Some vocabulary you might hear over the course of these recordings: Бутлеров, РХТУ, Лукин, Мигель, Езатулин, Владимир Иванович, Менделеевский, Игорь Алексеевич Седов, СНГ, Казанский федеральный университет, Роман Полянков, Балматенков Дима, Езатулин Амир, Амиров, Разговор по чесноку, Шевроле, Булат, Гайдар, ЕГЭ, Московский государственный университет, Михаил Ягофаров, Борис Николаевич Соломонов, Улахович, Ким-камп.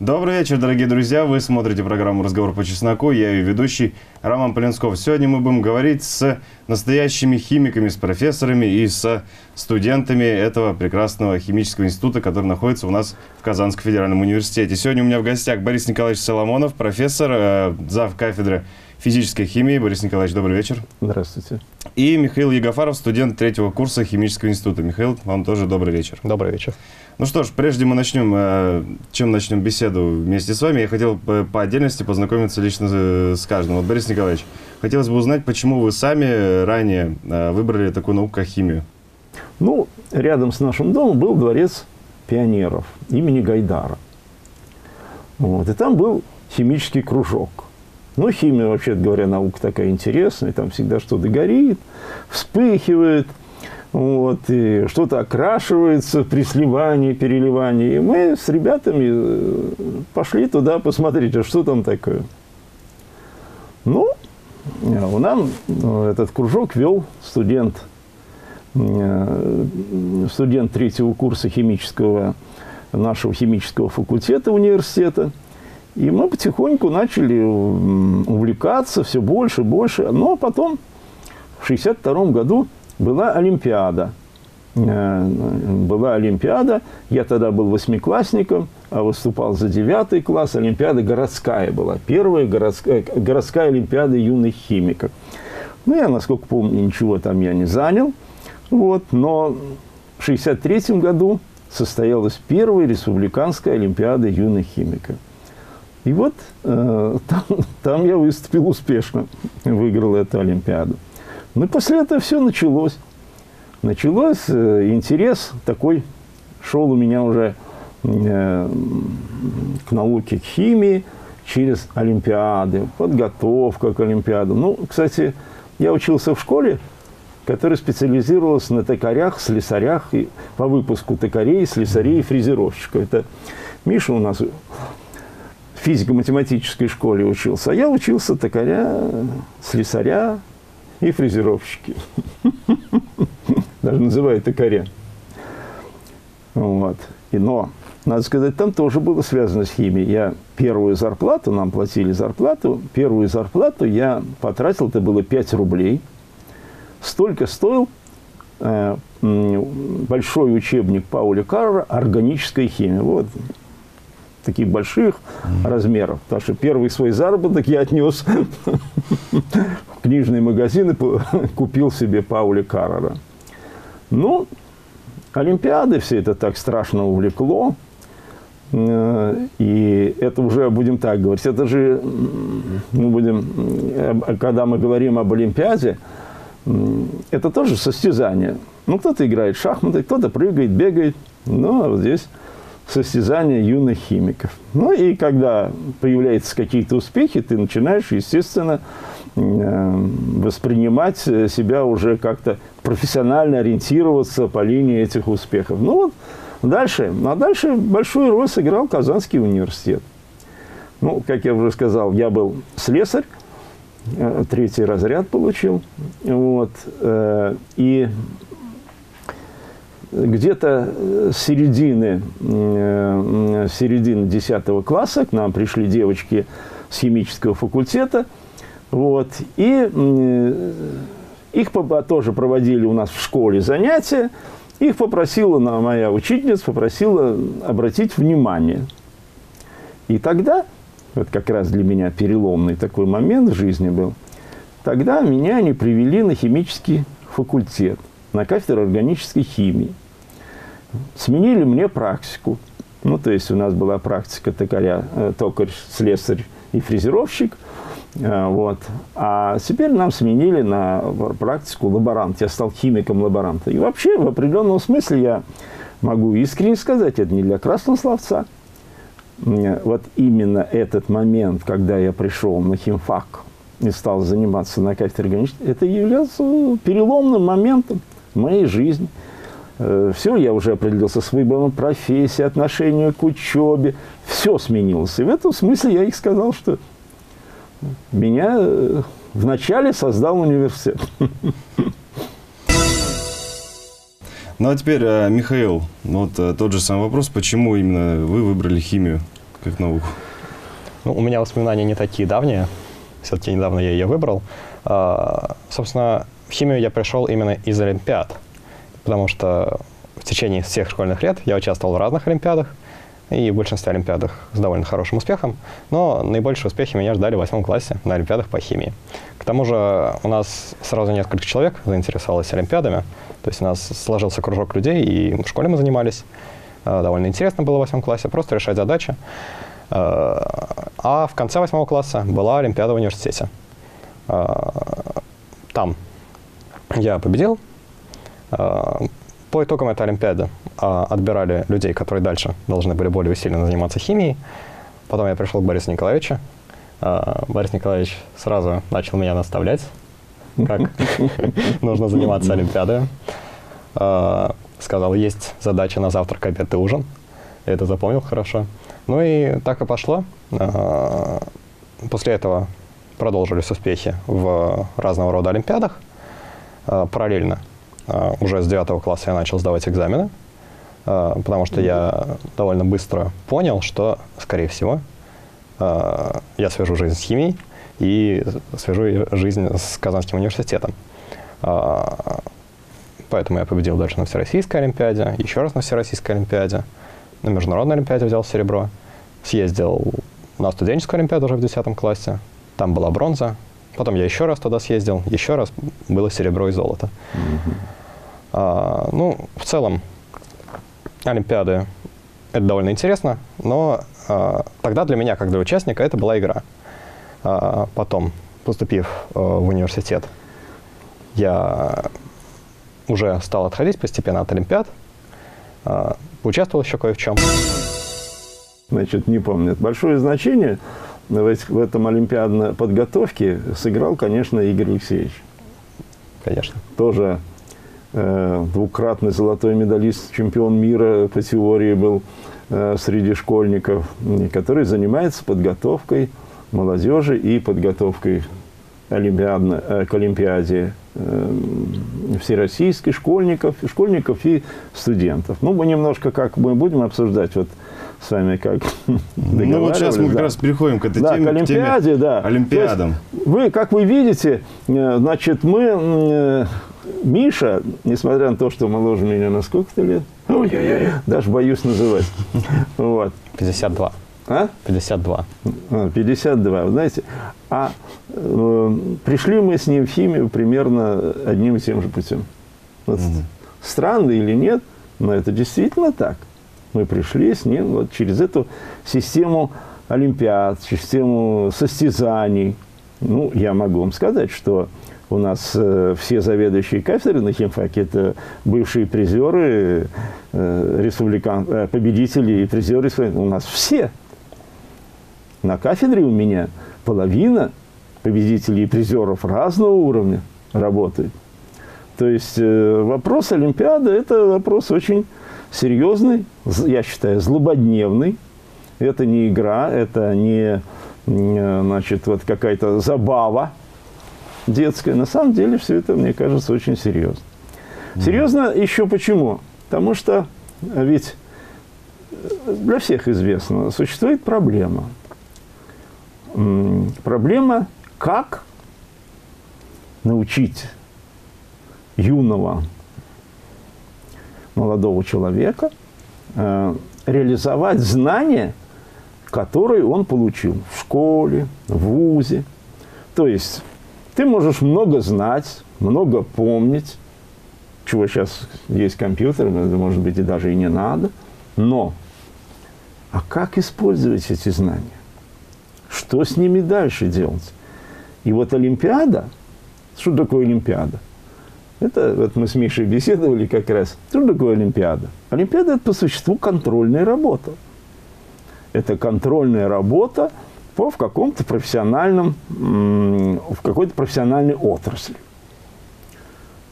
Добрый вечер, дорогие друзья. Вы смотрите программу «Разговор по чесноку». Я ее ведущий Роман Полянков. Сегодня мы будем говорить с настоящими химиками, с профессорами и с студентами этого прекрасного химического института, который находится у нас в Казанском федеральном университете. Сегодня у меня в гостях Борис Николаевич Соломонов, профессор, зав. Кафедры физической химии. Борис Николаевич, добрый вечер. Здравствуйте. И Михаил Ягофаров, студент третьего курса химического института. Михаил, вам тоже добрый вечер. Добрый вечер. Ну что ж, прежде мы начнем, чем начнем беседу вместе с вами, я хотел по отдельности познакомиться лично с каждым. Вот, Борис Николаевич, хотелось бы узнать, почему вы сами ранее выбрали такую науку, как химию? Ну, рядом с нашим домом был дворец пионеров имени Гайдара. Вот, и там был химический кружок. Ну, химия, вообще-то говоря, наука такая интересная, там всегда что-то горит, вспыхивает, вот, и что-то окрашивается при сливании, переливании. И мы с ребятами пошли туда посмотреть, а что там такое. Ну, нам этот кружок вел студент третьего курса нашего химического факультета университета. И мы потихоньку начали увлекаться все больше и больше. Но потом, в 1962 году, была Олимпиада. Я тогда был восьмиклассником, а выступал за 9 класс. Олимпиада городская была. Первая городская Олимпиада юных химиков. Ну, я, насколько помню, ничего там я не занял. Вот. Но в 1963 году состоялась первая республиканская Олимпиада юных химиков. И вот там я выступил успешно, выиграл эту Олимпиаду. Ну, и после этого все началось. Интерес такой шел у меня уже к науке, к химии через Олимпиады, подготовка к Олимпиадам. Ну, кстати, я учился в школе, которая специализировалась на токарях, слесарях, и по выпуску токарей, слесарей и фрезеровщиков. Это Миша у нас... в физико-математической школе учился, а я учился токаря, слесаря и фрезеровщики. Даже называют токаря. Вот. Но, надо сказать, там тоже было связано с химией. Я первую зарплату, нам платили зарплату, первую зарплату я потратил, это было 5 рублей. Столько стоил большой учебник Пауля Каррера «Органическая химия». Вот. Таких больших размеров. Потому что первый свой заработок я отнес в книжный магазин и купил себе Пауля Каррера. Ну, Олимпиады все это так страшно увлекло. И это уже, будем так говорить, это же, когда мы говорим об Олимпиаде, это тоже состязание. Ну, кто-то играет в шахматы, кто-то прыгает, бегает. Ну, а вот здесь... состязания юных химиков. Ну, и когда появляются какие-то успехи, ты начинаешь, естественно, воспринимать себя уже как-то профессионально, ориентироваться по линии этих успехов. Ну, вот дальше. А дальше большую роль сыграл Казанский университет. Ну, как я уже сказал, я был слесарь, 3-й разряд получил. Вот. И... где-то с середины 10 класса к нам пришли девочки с химического факультета. Вот, и их тоже проводили у нас в школе занятия. Их попросила моя учительница, обратить внимание. И тогда, вот как раз для меня переломный такой момент в жизни был, тогда меня они привели на химический факультет, на кафедру органической химии. Сменили мне практику. Ну, то есть, у нас была практика токаря, токарь, слесарь и фрезеровщик. Вот. А теперь нам сменили на практику лаборант. Я стал химиком лаборанта. И вообще, в определенном смысле, я могу искренне сказать, это не для красного словца. Вот именно этот момент, когда я пришел на химфак и стал заниматься на кафедре органической, это является переломным моментом моей жизни. Все, я уже определился с выбором профессии, отношению к учебе. Все сменилось. И в этом смысле я их сказал, что меня вначале создал университет. Ну, а теперь, Михаил, вот тот же самый вопрос. Почему именно вы выбрали химию? как науку? Ну, у меня воспоминания не такие давние. Все-таки недавно я ее выбрал. Собственно, в химию я пришел именно из олимпиад, потому что в течение всех школьных лет я участвовал в разных олимпиадах, и в большинстве олимпиадах с довольно хорошим успехом, но наибольшие успехи меня ждали в 8 классе на олимпиадах по химии. К тому же у нас сразу несколько человек заинтересовалось олимпиадами, то есть у нас сложился кружок людей, и в школе мы занимались. Довольно интересно было в 8 классе просто решать задачи. А в конце 8 класса была олимпиада в университете. Там я победил. По итогам этой олимпиады отбирали людей, которые дальше должны были более усиленно заниматься химией. Потом я пришел к Борису Николаевичу. Борис Николаевич сразу начал меня наставлять, как нужно заниматься олимпиадой. Сказал, есть задача на завтрак, обед и ужин. Я это запомнил хорошо. Ну и так и пошло. После этого продолжились успехи в разного рода олимпиадах. Параллельно уже с 9 класса я начал сдавать экзамены, потому что я довольно быстро понял, что, скорее всего, я свяжу жизнь с химией и свяжу жизнь с Казанским университетом. Поэтому я победил дальше на Всероссийской олимпиаде, еще раз на Всероссийской олимпиаде, на Международной олимпиаде взял серебро, съездил на студенческую олимпиаду уже в 10 классе, там была бронза, потом я еще раз туда съездил, еще раз было серебро и золото. Ну, в целом, олимпиады – это довольно интересно, но тогда для меня, как для участника, это была игра. Потом, поступив в университет, я уже стал отходить постепенно от олимпиад, участвовал еще кое в чем. Значит, не помню. Большое значение в этом олимпиадной подготовке сыграл, конечно, Игорь Алексеевич. Конечно. Тоже двукратный золотой медалист, чемпион мира по теории был среди школьников, который занимается подготовкой молодежи и подготовкой к олимпиаде всероссийской школьников и студентов. Ну, мы немножко, как мы будем обсуждать вот с вами, как договаривались. Ну, вот сейчас мы как раз переходим к этой теме, к олимпиаде, да. Олимпиадам. Вы, как вы видите, значит, мы... Миша, несмотря на то, что моложе меня на сколько-то лет, даже боюсь называть. Вот. 52. А? 52. 52, вы знаете. А пришли мы с ним в химию примерно одним и тем же путем. Вот странно или нет, но это действительно так. Мы пришли с ним вот через эту систему олимпиад, систему состязаний. Ну, я могу вам сказать, что у нас все заведующие кафедры на химфаке – это бывшие призеры, победители и призеры. У нас все. На кафедре у меня половина победителей и призеров разного уровня работает. То есть вопрос олимпиады – это вопрос очень серьезный, я считаю, злободневный. Это не игра, это не, значит, вот какая-то забава детская. На самом деле все это, мне кажется, очень серьезно. Серьезно еще почему? Потому что ведь для всех известно, существует проблема. Проблема, как научить юного молодого человека реализовать знания, которые он получил в школе, в вузе. То есть ты можешь много знать, много помнить, чего сейчас есть компьютер, может быть, и даже и не надо. Но, а как использовать эти знания? Что с ними дальше делать? И вот олимпиада, что такое олимпиада? Это вот мы с Мишей беседовали как раз. Что такое олимпиада? Олимпиада – это по существу контрольная работа. Это контрольная работа в каком-то профессиональном, в какой-то профессиональной отрасли.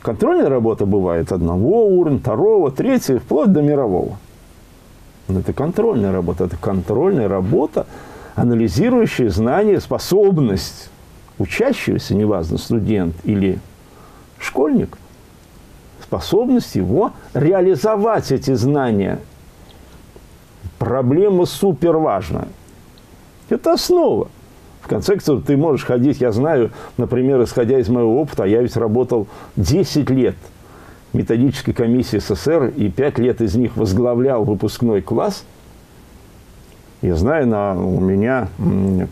Контрольная работа бывает одного уровня, второго, третьего, вплоть до мирового. Но это контрольная работа. Это контрольная работа, анализирующая знания, способность учащегося, неважно, студент или школьник, способность его реализовать эти знания проблема суперважная. Это основа. В конце концов, ты можешь ходить, я знаю, например, исходя из моего опыта, я ведь работал 10 лет в методической комиссии СССР, и 5 лет из них возглавлял выпускной класс. Я знаю, у меня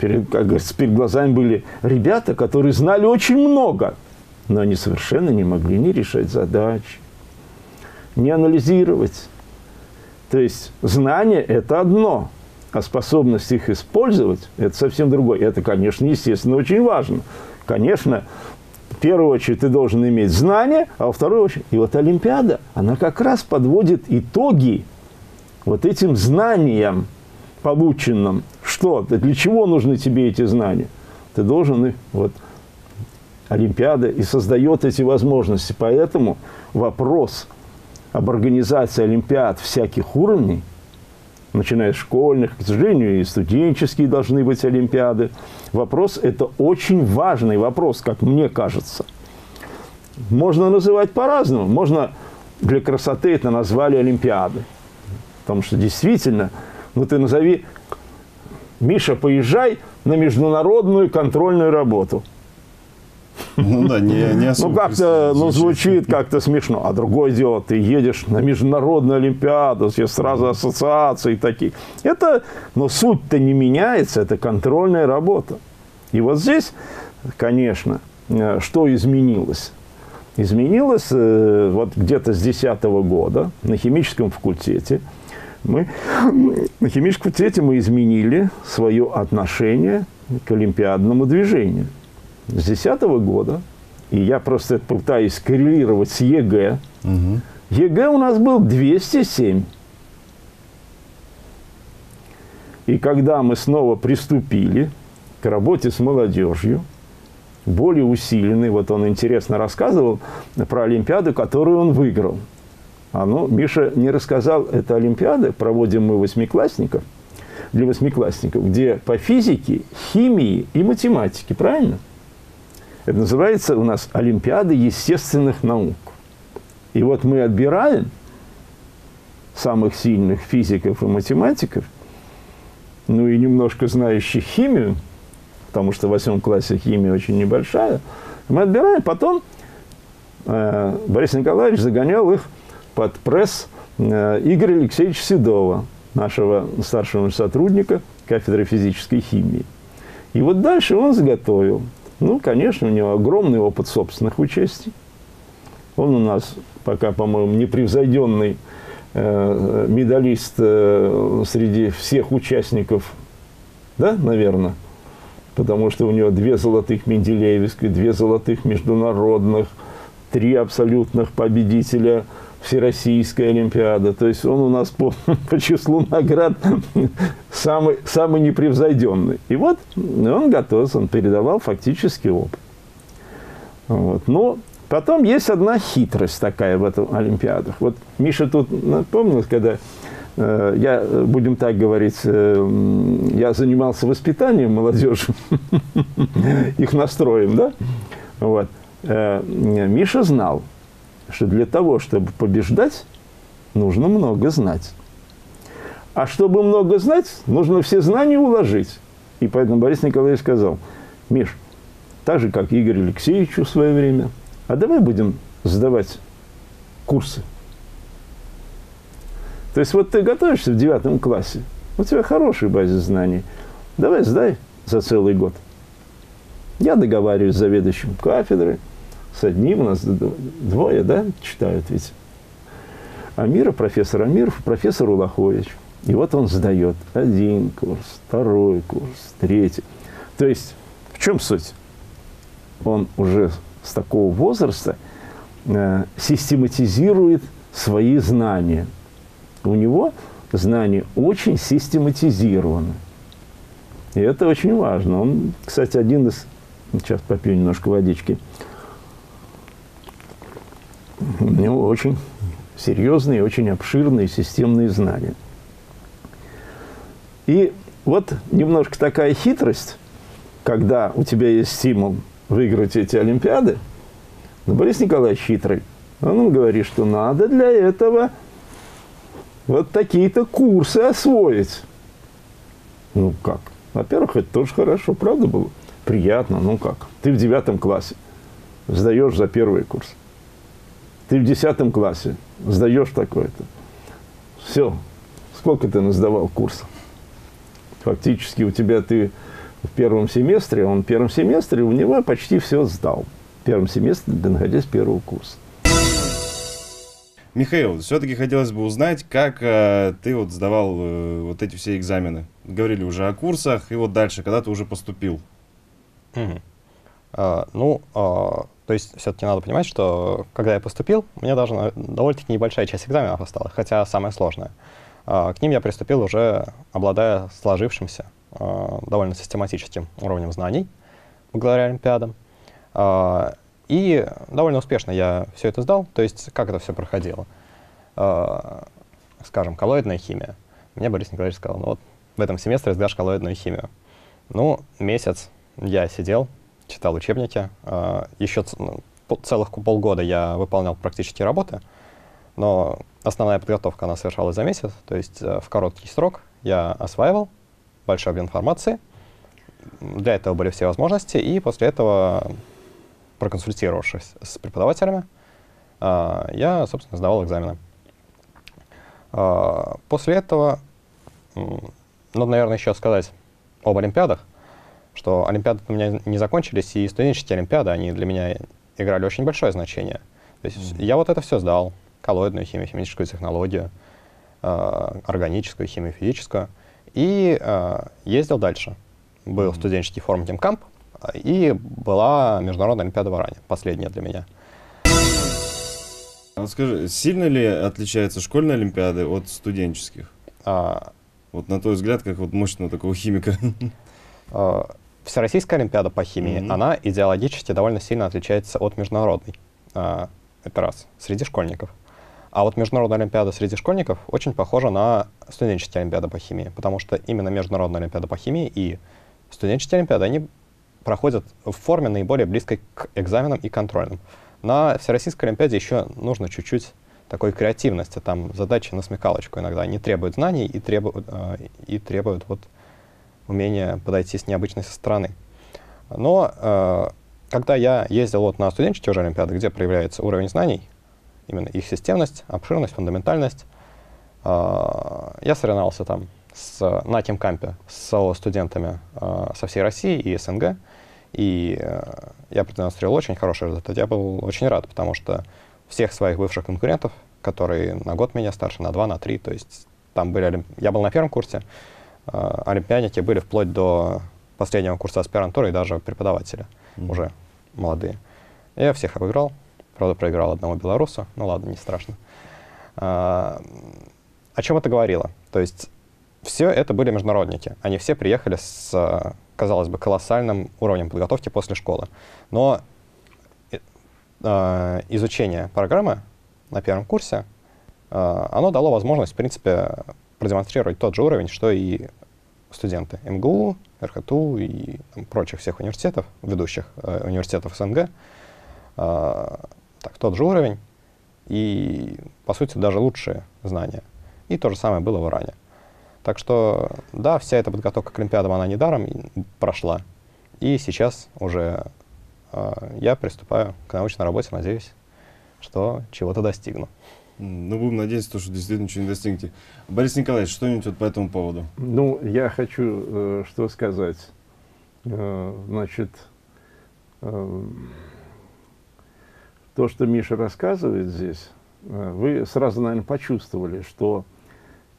перед глазами были ребята, которые знали очень много, но они совершенно не могли ни решать задачи, ни анализировать. То есть знание – это одно. А способность их использовать – это совсем другое. Это, конечно, естественно, очень важно. Конечно, в первую очередь ты должен иметь знания, а во вторую очередь… И вот Олимпиада, она как раз подводит итоги вот этим знаниям, полученным. Что? Для чего нужны тебе эти знания? Ты должен их… Вот, Олимпиада и создает эти возможности. Поэтому вопрос об организации Олимпиад всяких уровней, начиная с школьных, к сожалению, и студенческие должны быть олимпиады. Вопрос – это очень важный вопрос, как мне кажется. Можно называть по-разному. Можно, для красоты это назвали олимпиады. Потому что действительно, ну ты назови, Миша, поезжай на международную контрольную работу. Ну да, не особо. Ну как-то, ну звучит как-то смешно. А другое дело, ты едешь на международную олимпиаду, сразу ассоциации такие. Это, но суть-то не меняется, это контрольная работа. И вот здесь, конечно, что изменилось? Изменилось вот где-то с 10-го года на химическом факультете. На химическом факультете мы изменили свое отношение к олимпиадному движению. С 10-го года, и я просто это пытаюсь коррелировать с ЕГЭ, ЕГЭ у нас был 207. И когда мы снова приступили к работе с молодежью, более усиленный, вот он интересно рассказывал про Олимпиаду, которую он выиграл. Миша не рассказал, это Олимпиада, проводим мы для восьмиклассников, где по физике, химии и математике, правильно? Это называется у нас Олимпиада естественных наук. И вот мы отбираем самых сильных физиков и математиков, ну и немножко знающих химию, потому что в 8 классе химия очень небольшая. Мы отбираем, потом Борис Николаевич загонял их под пресс Игоря Алексеевича Седова, нашего старшего сотрудника кафедры физической химии. И вот дальше он заготовил. Ну, конечно, у него огромный опыт собственных участий. Он у нас пока, по-моему, непревзойденный медалист среди всех участников, да, наверное, потому что у него 2 золотых Менделеевской, 2 золотых международных, 3 абсолютных победителя Всероссийской Олимпиады. То есть он у нас по числу наград самый непревзойденный. И вот он готовился, он передавал фактически опыт. Вот. Но потом есть одна хитрость такая в этом Олимпиадах. Вот Миша тут напомнил, когда я, будем так говорить, я занимался воспитанием молодежи, их настроем, да? Вот. Миша знал, что для того, чтобы побеждать, нужно много знать. А чтобы много знать, нужно все знания уложить. И поэтому Борис Николаевич сказал: Миш, так же, как Игорь Алексеевичу в свое время, а давай будем сдавать курсы. То есть вот ты готовишься в 9 классе, у тебя хорошая база знаний, давай сдай за целый год. Я договариваюсь с заведующим кафедры. С одним у нас двое, да, читают ведь. Амиров, профессор Амиров, профессор Улахович. И вот он сдает 1 курс, 2 курс, 3. То есть, в чем суть? Он уже с такого возраста систематизирует свои знания. У него знания очень систематизированы. И это очень важно. Он, кстати, один из... Сейчас попью немножко водички. У него очень серьезные, очень обширные системные знания. И вот немножко такая хитрость, когда у тебя есть стимул выиграть эти олимпиады. Но Борис Николаевич хитрый. Он говорит, что надо для этого вот такие-то курсы освоить. Ну как? Во-первых, это тоже хорошо, правда было? Приятно, ну как? Ты в 9 классе сдаешь за первый курс. Ты в 10 классе сдаешь такое-то. Все. Сколько ты насдавал курсов? Фактически у тебя ты в первом семестре, он в первом семестре у него почти все сдал. В первом семестре, находясь первого курса. Михаил, все-таки хотелось бы узнать, как ты вот сдавал вот эти все экзамены. Говорили уже о курсах, и вот дальше, когда ты уже поступил. То есть все-таки надо понимать, что когда я поступил, мне даже довольно-таки небольшая часть экзаменов осталась, хотя самая сложная. К ним я приступил уже обладая сложившимся, довольно систематическим уровнем знаний, благодаря Олимпиадам. И довольно успешно я все это сдал. То есть как это все проходило? Скажем, коллоидная химия. Мне Борис Николаевич сказал, ну вот в этом семестре сдашь коллоидную химию. Ну, месяц я сидел, читал учебники. Еще целых полгода я выполнял практические работы. Но основная подготовка, она совершалась за месяц. То есть в короткий срок я осваивал большой объем информации. Для этого были все возможности. И после этого, проконсультировавшись с преподавателями, я, собственно, сдавал экзамены. После этого, надо, наверное, еще сказать об Олимпиадах, что Олимпиады у меня не закончились, и студенческие Олимпиады, они для меня играли очень большое значение. То есть я вот это все сдал. Коллоидную химию, химическую технологию, органическую, химию, физическую. И ездил дальше. Был студенческий форум «Ким-камп», и была международная Олимпиада в Иране, последняя для меня. А вот скажи, сильно ли отличаются школьные Олимпиады от студенческих? Вот на твой взгляд, как вот мощного такого химика. Всероссийская Олимпиада по химии, она идеологически довольно сильно отличается от международной. Это раз, среди школьников. А вот международная Олимпиада среди школьников очень похожа на студенческие Олимпиады по химии, потому что именно международная Олимпиада по химии и студенческие Олимпиады, они проходят в форме наиболее близкой к экзаменам и контрольным. На Всероссийской Олимпиаде еще нужно чуть-чуть такой креативности, там задачи на смекалочку иногда. Они требуют знаний и требуют вот умения подойти с необычной стороны. Но когда я ездил вот на студенческие уже Олимпиады, где проявляется уровень знаний, именно их системность, обширность, фундаментальность. Я соревновался там на Ким-кампе со студентами со всей России и СНГ. И я продемонстрировал очень хороший результат. Я был очень рад, потому что всех своих бывших конкурентов, которые на год меня старше, на 2, на 3, то есть там были... Я был на первом курсе, олимпиадники были вплоть до последнего курса аспирантуры и даже преподавателя, уже молодые. Я всех обыграл. Правда, проиграл одному белорусу. Ну ладно, не страшно. О чем это говорило? То есть все это были международники. Они все приехали с, казалось бы, колоссальным уровнем подготовки после школы. Но изучение программы на первом курсе, оно дало возможность, в принципе, продемонстрировать тот же уровень, что и студенты МГУ, РХТУ и прочих всех университетов, ведущих университетов СНГ. Так, тот же уровень и, по сути, даже лучшие знания. И то же самое было в Иране. Так что, да, вся эта подготовка к Олимпиадам, она недаром прошла. И сейчас уже я приступаю к научной работе, надеюсь, что чего-то достигну. Ну, будем надеяться, что действительно ничего не достигнете. Борис Николаевич, что-нибудь вот по этому поводу? Ну, я хочу что сказать. Значит... То, что Миша рассказывает здесь, вы сразу, наверное, почувствовали, что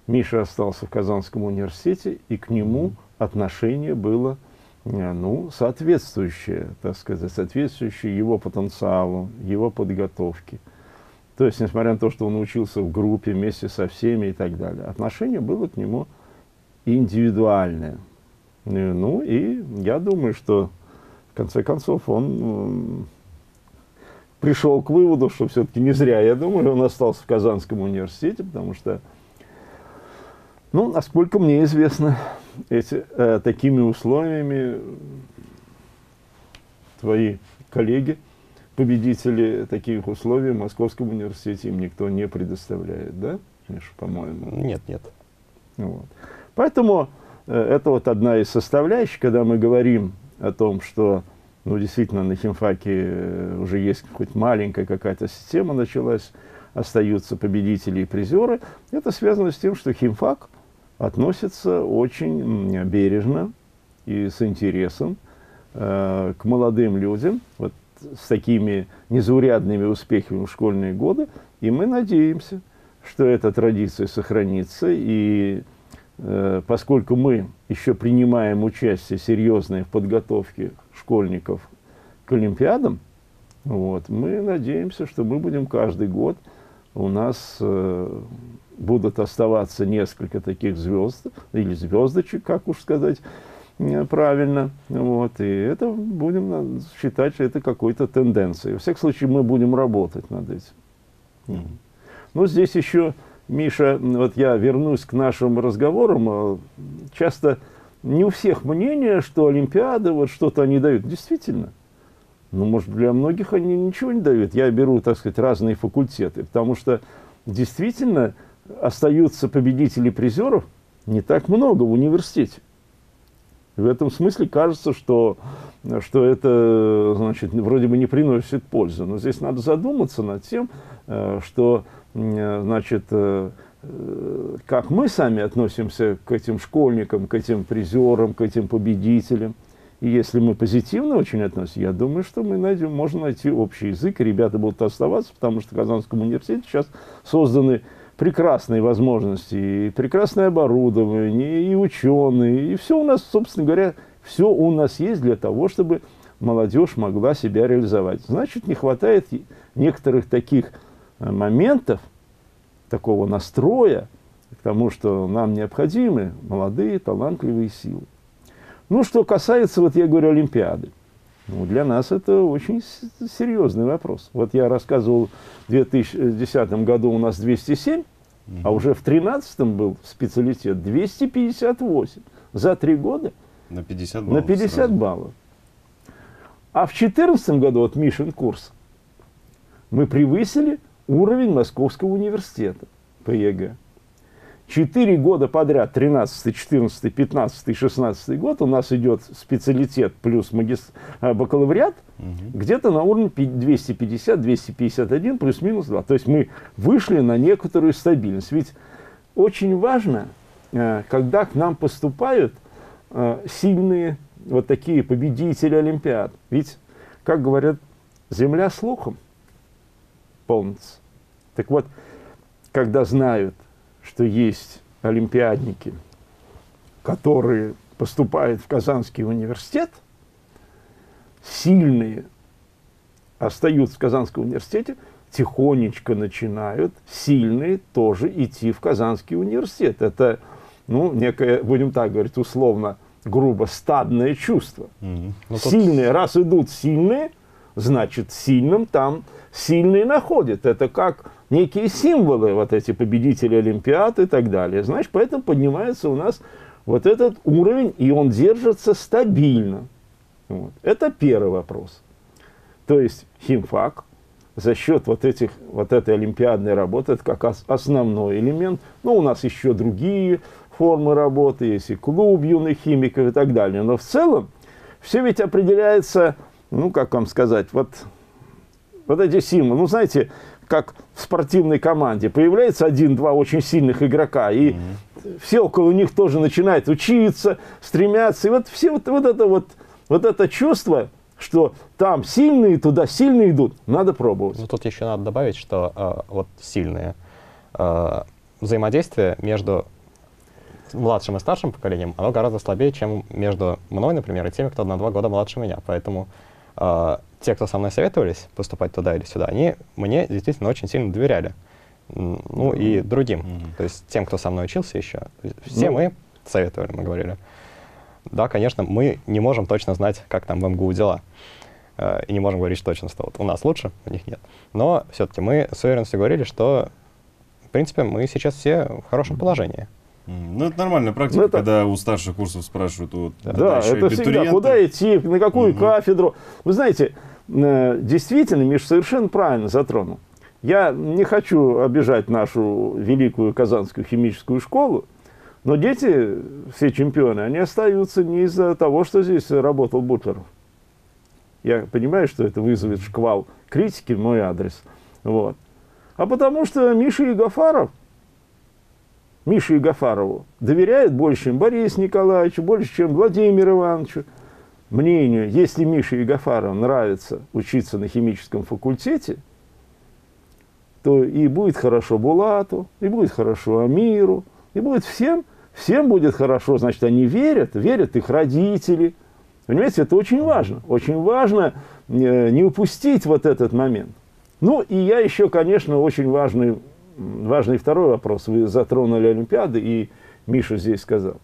Миша остался в Казанском университете, и к нему отношение было, ну, соответствующее, так сказать, соответствующее его потенциалу, его подготовке. То есть, несмотря на то, что он учился в группе вместе со всеми и так далее, отношение было к нему индивидуальное. Ну, и я думаю, что, в конце концов, он... пришел к выводу, что все-таки не зря, я думаю, он остался в Казанском университете, потому что, ну, насколько мне известно, эти, такими условиями твои коллеги, победители таких условий в Московском университете им никто не предоставляет, да? по-моему. Нет, нет. Вот. Поэтому это вот одна из составляющих, когда мы говорим о том, что ну, действительно на химфаке уже есть хоть маленькая какая-то система началась, остаются победители и призеры. Это связано с тем, что химфак относится очень бережно и с интересом к молодым людям, вот с такими незаурядными успехами в школьные годы. И мы надеемся, что эта традиция сохранится. И поскольку мы еще принимаем участие серьезное в подготовке школьников к олимпиадам, вот, мы надеемся, что мы будем каждый год, у нас будут оставаться несколько таких звезд, или звездочек, как уж сказать правильно. Вот, и это будем считать, что это какой-то тенденцией. Во всяком случае, мы будем работать над этим. Ну, здесь еще, Миша, вот я вернусь к нашим разговорам. Часто не у всех мнение, что Олимпиады, вот что-то они дают. Действительно. Ну, может, для многих они ничего не дают. Я беру, так сказать, разные факультеты. Потому что, действительно, остаются победители призеров не так много в университете. В этом смысле кажется, что это, значит, вроде бы не приносит пользы. Но здесь надо задуматься над тем, что, значит, как мы сами относимся к этим школьникам, к этим призерам, к этим победителям. И если мы позитивно очень относимся, я думаю, что мы найдем, можно найти общий язык, и ребята будут оставаться, потому что в Казанском университете сейчас созданы прекрасные возможности, и прекрасное оборудование, и ученые, и все у нас, собственно говоря, все у нас есть для того, чтобы молодежь могла себя реализовать. Значит, не хватает некоторых таких моментов, такого настроя, потому что нам необходимы молодые, талантливые силы. Ну, что касается, вот я говорю, Олимпиады. Ну, для нас это очень серьезный вопрос. Вот я рассказывал, в 2010 году у нас 207, а уже в 2013 был специалитет 258. За 3 года на 50 баллов. На 50 баллов. А в 2014 году, вот Мишин курс, мы превысили уровень Московского университета по ЕГЭ. 4 года подряд, 13, 14, 15, 16 год, у нас идет специалитет плюс бакалавриат, где-то на уровне 250, 251, плюс-минус 2. То есть мы вышли на некоторую стабильность. Ведь очень важно, когда к нам поступают сильные вот такие победители Олимпиад. Ведь, как говорят, земля слухом полнится. Так вот, когда знают, что есть олимпиадники, которые поступают в Казанский университет, сильные остаются в Казанском университете, тихонечко начинают сильные тоже идти в Казанский университет. Это, ну, некое, будем так говорить, условно, грубо, стадное чувство. Сильные, раз идут сильные, значит, сильным там сильные находят. Это как некие символы, вот эти победители Олимпиад и так далее. Значит, поэтому поднимается у нас вот этот уровень, и он держится стабильно. Вот. Это первый вопрос. То есть химфак за счет вот этой олимпиадной работы, это как основной элемент. Ну, у нас еще другие формы работы, есть и клуб юных химиков и так далее. Но в целом все ведь определяется, ну, как вам сказать, вот эти символы. Ну, знаете, как в спортивной команде появляется 1-2 очень сильных игрока, и все около них тоже начинают учиться, стремятся. И вот все вот это чувство, что там сильные, туда сильные идут, надо пробовать. Ну, тут еще надо добавить, что вот сильные взаимодействие между младшим и старшим поколением, оно гораздо слабее, чем между мной, например, и теми, кто на 2 года младше меня. Поэтому те, кто со мной советовались поступать туда или сюда, они мне действительно очень сильно доверяли. Ну и другим. То есть тем, кто со мной учился еще. Все мы советовали, мы говорили. Да, конечно, мы не можем точно знать, как там в МГУ дела. И не можем говорить точно, что вот у нас лучше, у них нет. Но все-таки мы с уверенностью говорили, что, в принципе, мы сейчас все в хорошем положении. Ну, это нормальная практика, это... когда у старших курсов спрашивают. Вот, да, это всегда, куда идти, на какую кафедру. Вы знаете, действительно, Миша совершенно правильно затронул. Я не хочу обижать нашу великую Казанскую химическую школу, но дети, все чемпионы, они остаются не из-за того, что здесь работал Бутлеров. Я понимаю, что это вызовет шквал критики в мой адрес. Вот. А потому что Мише Ягофарову доверяет больше, чем Борису Николаевичу, больше, чем Владимиру Ивановичу. Мнению, если Мише Ягофарову нравится учиться на химическом факультете, то и будет хорошо Булату, и будет хорошо Амиру, и будет всем будет хорошо. Значит, они верят их родители. Понимаете, это очень важно. Очень важно не упустить вот этот момент. Ну, и я еще, конечно, очень важный второй вопрос. Вы затронули Олимпиаду, и Миша здесь сказал.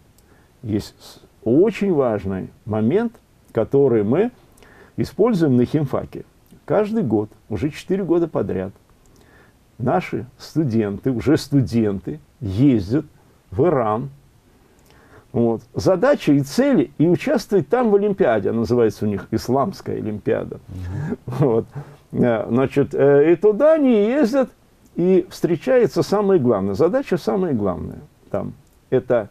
Есть очень важный момент, который мы используем на химфаке. Каждый год, уже 4 года подряд, наши студенты, уже студенты, ездят в Иран. Вот. Задача и цели, и участвовать там в Олимпиаде. Она называется у них Исламская Олимпиада. Вот. Значит, и туда они ездят, и встречается самое главное. Задача самая главная там. Это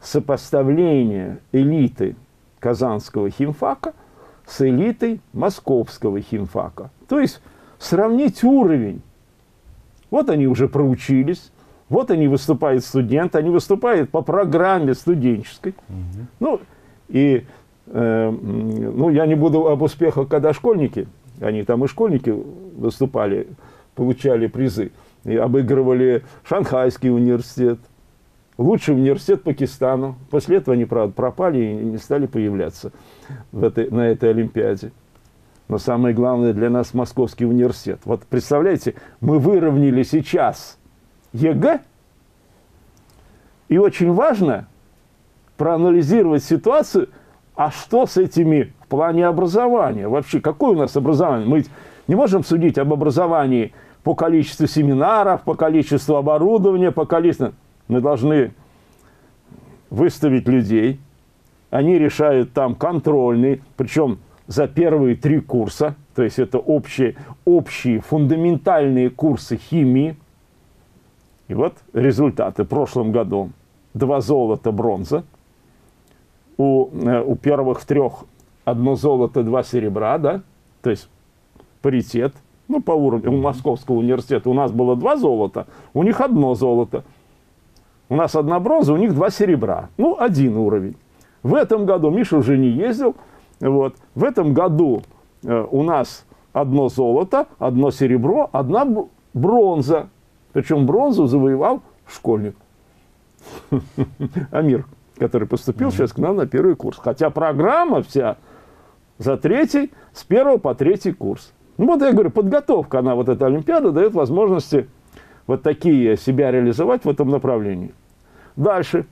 сопоставление элиты Казанского химфака с элитой Московского химфака. То есть сравнить уровень. Вот они уже проучились. Вот они выступают студенты, они выступают по программе студенческой. Угу. Ну, и ну, я не буду об успехах, когда школьники, они там и школьники выступали, получали призы, и обыгрывали Шанхайский университет, лучший университет Пакистана. После этого они, правда, пропали и не стали появляться на этой Олимпиаде. Но самое главное для нас Московский университет. Вот представляете, мы выровняли сейчас ЕГЭ, и очень важно проанализировать ситуацию, а что с этими в плане образования? Вообще, какое у нас образование? Мы не можем судить об образовании по количеству семинаров, по количеству оборудования, по количеству... Мы должны выставить людей, они решают там контрольный, причем за первые 3 курса, то есть это общие фундаментальные курсы химии. И вот результаты. В прошлом году 2 золота, бронза. У первых 3 1 золото, 2 серебра, да? То есть паритет. Ну, по уровню. У Московского университета у нас было 2 золота, у них 1 золото. У нас 1 бронза, у них 2 серебра. Ну, 1 уровень. В этом году Миша уже не ездил. Вот. В этом году у нас 1 золото, 1 серебро, 1 бронза. Причем бронзу завоевал школьник Амир, который поступил сейчас к нам на 1 курс. Хотя программа вся за 3, с 1 по 3 курс. Ну, вот я говорю, подготовка, она, вот эта Олимпиада, дает возможности вот такие себя реализовать в этом направлении. Дальше.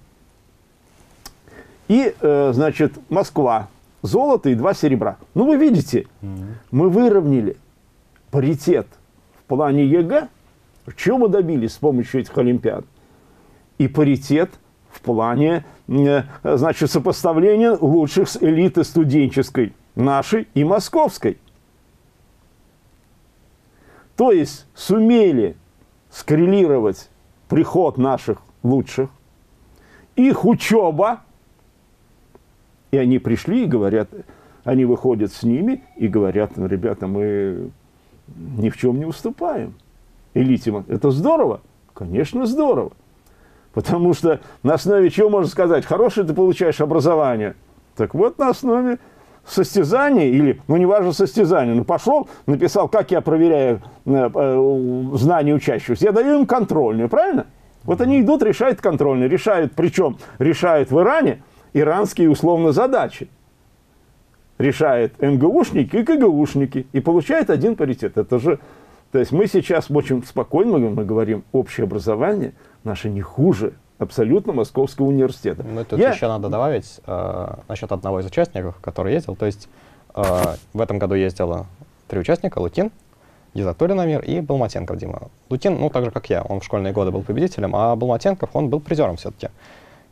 И, значит, Москва. Золото и 2 серебра. Ну, вы видите, мы выровняли паритет в плане ЕГЭ. Чего мы добились с помощью этих Олимпиад? И паритет в плане, значит, сопоставления лучших с элиты студенческой, нашей и московской. То есть сумели скоррелировать приход наших лучших, их учеба, и они пришли и говорят, они выходят с ними и говорят, ну, ребята, мы ни в чем не уступаем элите. Это здорово? Конечно, здорово. Потому что на основе чего можно сказать? Хорошее ты получаешь образование. Так вот, на основе состязания, или, ну, не важно состязание, ну, пошел, написал, как я проверяю знания учащегося. Я даю им контрольную, правильно? Вот они идут, решают контрольную. Решают, причем решают в Иране иранские, условно, задачи. Решают МГУшники и КГУшники. И получают 1 паритет. Это же... То есть мы сейчас очень спокойно мы говорим, общее образование наше не хуже абсолютно Московского университета. Ну, тут еще надо добавить насчет одного из участников, который ездил. То есть в этом году ездило 3 участника: Лукин, Езатулин Амир и Балматенков Дима. Лукин, ну, так же, как я, он в школьные годы был победителем, а Балматенков, он был призером все-таки.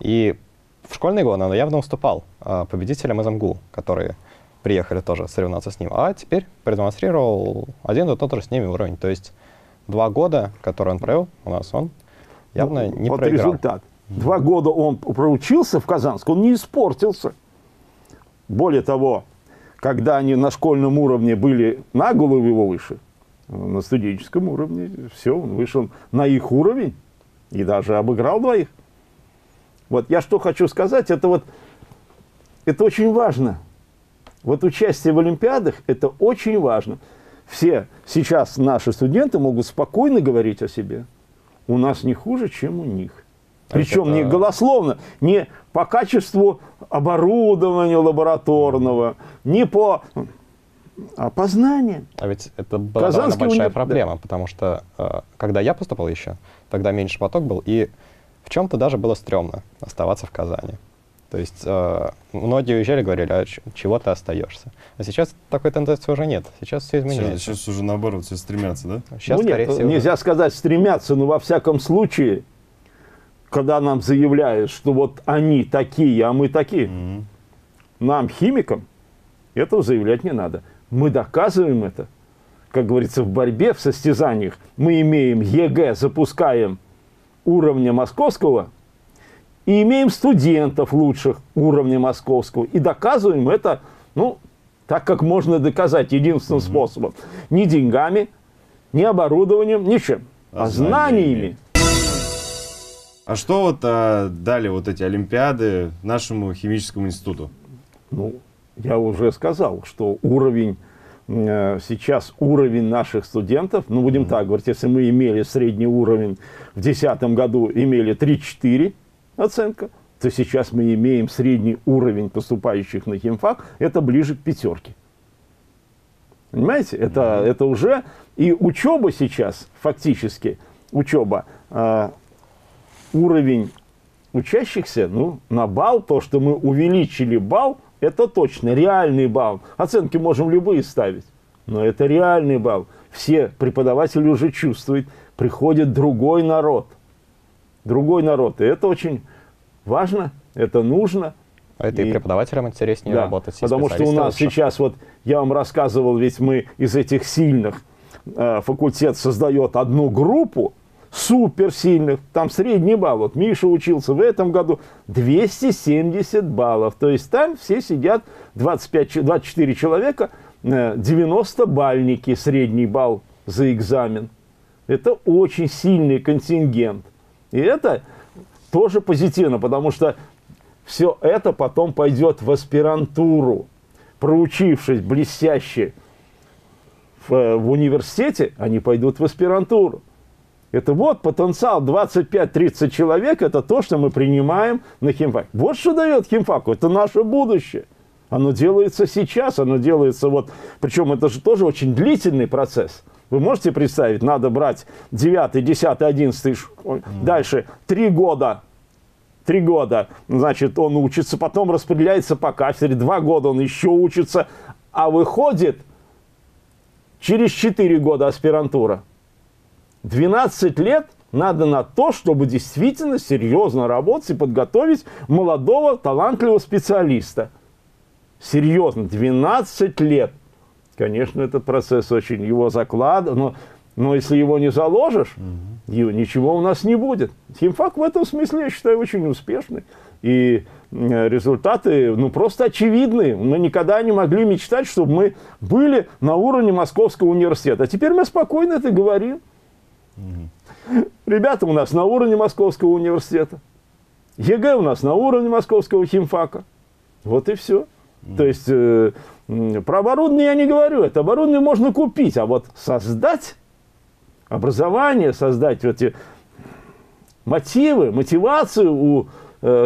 И в школьные годы он явно уступал победителям из МГУ, которые... приехали тоже соревноваться с ним, а теперь продемонстрировал один и тот же с ними уровень. То есть 2 года, которые он провел у нас, он явно не вот проиграл. Результат. 2 года он проучился в Казанске, он не испортился. Более того, когда они на школьном уровне были на голову его выше, на студенческом уровне, все, он вышел на их уровень и даже обыграл 2. Вот я что хочу сказать, это очень важно. Вот участие в Олимпиадах, это очень важно. Все сейчас наши студенты могут спокойно говорить о себе. У нас не хуже, чем у них. Причем не голословно, не по качеству оборудования лабораторного, не по опознанию. А ведь это была Казанский большая проблема, да. Потому что когда я поступал еще, тогда меньше поток был, и в чем-то даже было стрёмно оставаться в Казани. То есть многие уезжали и говорили, а чего ты остаешься? А сейчас такой тенденции уже нет. Сейчас все изменяется. Сейчас уже наоборот, все стремятся, да? Сейчас, ну, скорее нет, всего... Нельзя сказать стремятся, но во всяком случае, когда нам заявляют, что вот они такие, а мы такие, нам, химикам, этого заявлять не надо. Мы доказываем это. Как говорится, в борьбе, в состязаниях мы имеем ЕГЭ, запускаем уровня московского, и имеем студентов лучших уровня московского. И доказываем это, ну, так как можно доказать единственным способом. Не деньгами, не оборудованием, ничем, а знаниями. А что вот дали вот эти олимпиады нашему химическому институту? Ну, я уже сказал, что уровень, сейчас уровень наших студентов, ну, будем так говорить, если мы имели средний уровень в 2010 году, имели 3-4, оценка, то сейчас мы имеем средний уровень поступающих на химфак, это ближе к 5. Понимаете? Это уже... И учеба сейчас, фактически, учеба, уровень учащихся, ну, на балл, то, что мы увеличили балл, это точно реальный балл. Оценки можем любые ставить, но это реальный балл. Все преподаватели уже чувствуют, приходит другой народ. Другой народ. И это очень важно, это нужно. А это и преподавателям интереснее, да, работать. Потому что у нас лучше. Сейчас, вот я вам рассказывал, ведь мы из этих сильных, факультет создает одну группу суперсильных, там средний балл. Вот Миша учился в этом году 270 баллов. То есть там все сидят 24 человека, 90-бальники, средний балл за экзамен. Это очень сильный контингент. И это тоже позитивно, потому что все это потом пойдет в аспирантуру. Проучившись блестяще в университете, они пойдут в аспирантуру. Это вот потенциал 25-30 человек, это то, что мы принимаем на химфак. Вот что дает химфаку, это наше будущее. Оно делается сейчас, оно делается вот... Причем это же тоже очень длительный процесс. Вы можете представить, надо брать 9, 10, 11, дальше 3 года. 3 года, значит, он учится, потом распределяется по кафедре, 2 года он еще учится, а выходит через 4 года аспирантура. 12 лет надо на то, чтобы действительно серьезно работать и подготовить молодого, талантливого специалиста. Серьезно, 12 лет. Конечно, этот процесс очень, его заклад, но если его не заложишь, ничего у нас не будет. Химфак в этом смысле, я считаю, очень успешный. И результаты, ну, просто очевидные. Мы никогда не могли мечтать, чтобы мы были на уровне Московского университета. А теперь мы спокойно это говорим. Ребята у нас на уровне Московского университета. ЕГЭ у нас на уровне Московского химфака. Вот и все. То есть про оборудование я не говорю, это оборудование можно купить, а вот создать образование, создать вот эти мотивы, мотивацию у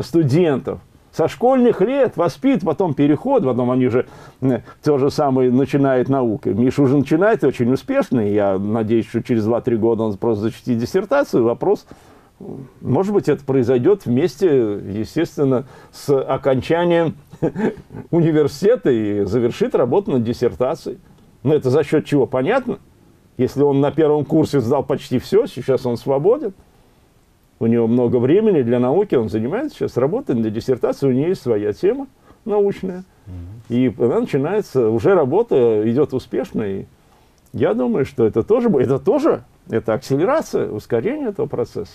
студентов со школьных лет, воспитывать, потом переход, потом они же то же самое начинают наукой. Миша уже начинает очень успешно, и я надеюсь, что через 2-3 года он просто защитит диссертацию, вопрос... Может быть, это произойдет вместе, естественно, с окончанием университета и завершит работу над диссертацией. Но это за счет чего? Понятно. Если он на первом курсе сдал почти все, сейчас он свободен. У него много времени для науки, он занимается сейчас работой над диссертацией, у нее есть своя тема научная. И она начинается, уже работа идет успешно. И я думаю, что это тоже Это акселерация, ускорение этого процесса.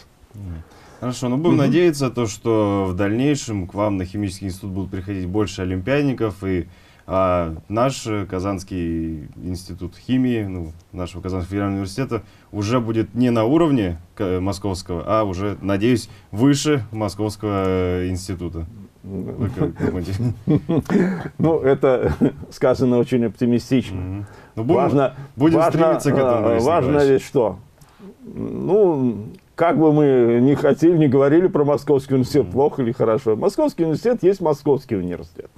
Хорошо, ну будем надеяться, то, что в дальнейшем к вам на химический институт будут приходить больше олимпиадников, и наш Казанский институт химии, ну, нашего Казанского федерального университета уже будет не на уровне московского, а уже, надеюсь, выше московского института. Вы как думаете? Ну, это сказано очень оптимистично. Но будем стремиться к этому. Важно ведь что? Ну, как бы мы ни хотели, не говорили про Московский университет, плохо или хорошо. Московский университет есть Московский университет.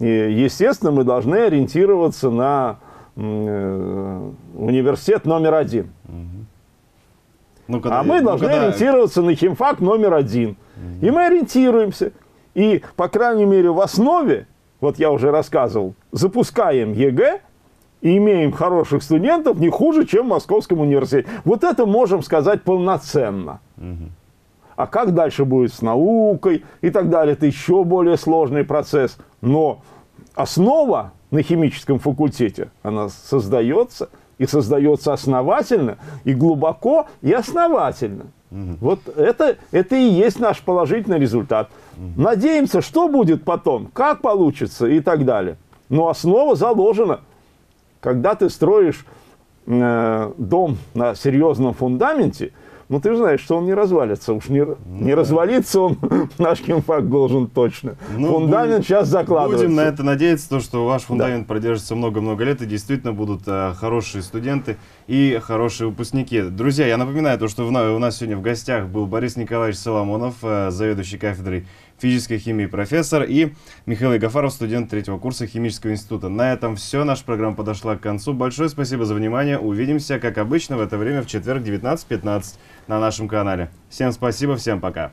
И, естественно, мы должны ориентироваться на университет номер один. Ну, мы должны ориентироваться на химфак номер один. И мы ориентируемся. И, по крайней мере, в основе, вот я уже рассказывал, запускаем ЕГЭ и имеем хороших студентов не хуже, чем в Московском университете. Вот это можем сказать полноценно. А как дальше будет с наукой и так далее, это еще более сложный процесс. Но основа на химическом факультете, она создается, и создается основательно, и глубоко, и основательно. Вот это и есть наш положительный результат. Надеемся, что будет потом, как получится и так далее. Но основа заложена. Когда ты строишь дом на серьезном фундаменте, ну ты же знаешь, что он не развалится. Уж не развалится он, наш химфак должен точно. Ну, фундамент сейчас закладывается. Будем на это надеяться, то, что ваш фундамент продержится много-много лет, и действительно будут хорошие студенты и хорошие выпускники. Друзья, я напоминаю, то, что у нас сегодня в гостях был Борис Николаевич Соломонов, заведующий кафедрой физической химии профессор, и Михаил Ягофаров, студент 3-го курса химического института. На этом все. Наша программа подошла к концу. Большое спасибо за внимание. Увидимся, как обычно, в это время в четверг 19:15 на нашем канале. Всем спасибо, всем пока.